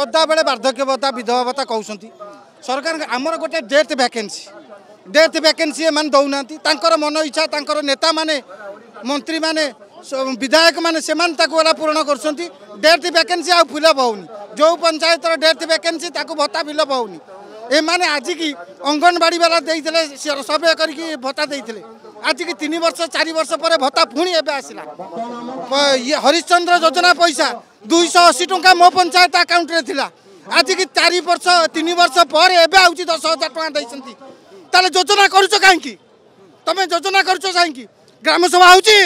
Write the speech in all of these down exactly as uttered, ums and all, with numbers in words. सदाबले वार्धक्य भत्ता विधवा भत्ता कहते सरकार आमर गोटे डेथ वैकेंसी डेथ वैकेंसी एम दौना मन इच्छा नेता माने मंत्री माने विधायक माने से वाला पूरण कर डेथ वैकेंसी आ फिलअप होनी जो पंचायत डेथ वैकेंसी भत्ता फिलअप होनी एम आज की अंगनवाड़ी वाला सर्वे करके भत्ता देते आज की तीन वर्ष चार वर्ष पर भत्ता पुणी एवं आसला ये हरिश्चंद्र योजना पैसा दुई सौ अशी टंका मो पंचायत आकाउंट रे थिला आज की चार वर्ष तीन वर्ष पर एबे आउची दस हजार टंका दैसंती ताले योजना करूछ काहेकी तमे योजना करूछ काहेकी ग्राम सभा आउची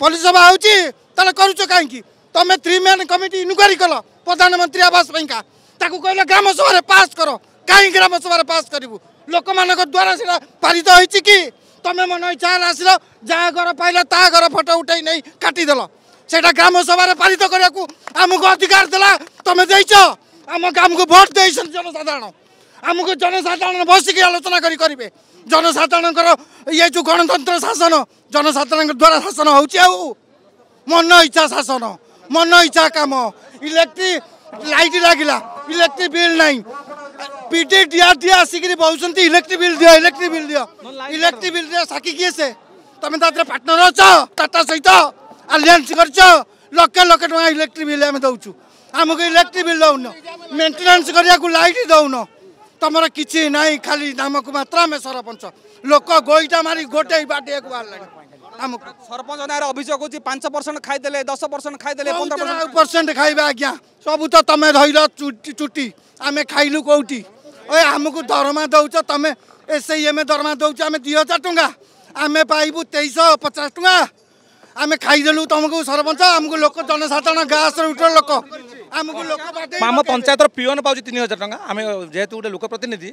पुलिस सभा आउची ताले करूछ काहेकी तमे थ्री मैन कमिटी इन्क्वायरी कलो प्रधानमंत्री आवास पैका ताकू कहले ग्राम सभा रे पास करो काहे ग्राम सभा रे पास करिवु लोक मानक द्वारा सेला पारित होईची की तमे मन इच्छा आसिलो जा घर पाइला ता घर फोटो उठाई नै काटी देलो सेटा ग्राम सभा पारित करने आमको अधिकार देला तुम देच आम ग्राम को भोट दे जनसाधारण आमको जनसाधारण बसिक आलोचना करेंगे जनसाधारण ये जो गणतंत्र शासन जनसाधारण द्वारा शासन हो मन इच्छा शासन मन इच्छा कम इलेक्ट्रिक लाइट लगला इलेक्ट्रिक बिल ना पीटी दिया दिया आसिक बहुत इलेक्ट्रिक बिल दि इलेक्ट्रिक बिल दि इलेक्ट्रिक बिल दि साकी किए से तुम तरह पार्टनर अच टाटा सहित आलियंस करछ लक्ष लक्ष टका इलेक्ट्रिक बिल आम दौचु आमको इलेक्ट्रिक बिल दौन मेन्टेनान्स करिया को लाइट दौन तुम किसी नाई खाली नाम को मात्रा में सरपंच लोक गोईटा मारी गोटे बाटे को बाहर आमको सरपंच नार अभियोग होची पाँच परसेंट खाईदेले दस परसेंट खाईदेले पंद्रह परसेंट खाइबा आज्ञा सबू तो तुम धरल चुटी आम खाइलु कौटी ओ आमको दरमा दौच तुम एस आई एम दरमा दौच आम दुई हजार टका आम पाइबू तेईस पचास टका आम खाईदेलु तुमको सरपंच आमको लोक जनसाधारण गाँस उठल लोक आमको लोक आम पंचायत पिओन पाँच तीन हजार टका आम जेहेतु गोटे लोक प्रतिनिधि।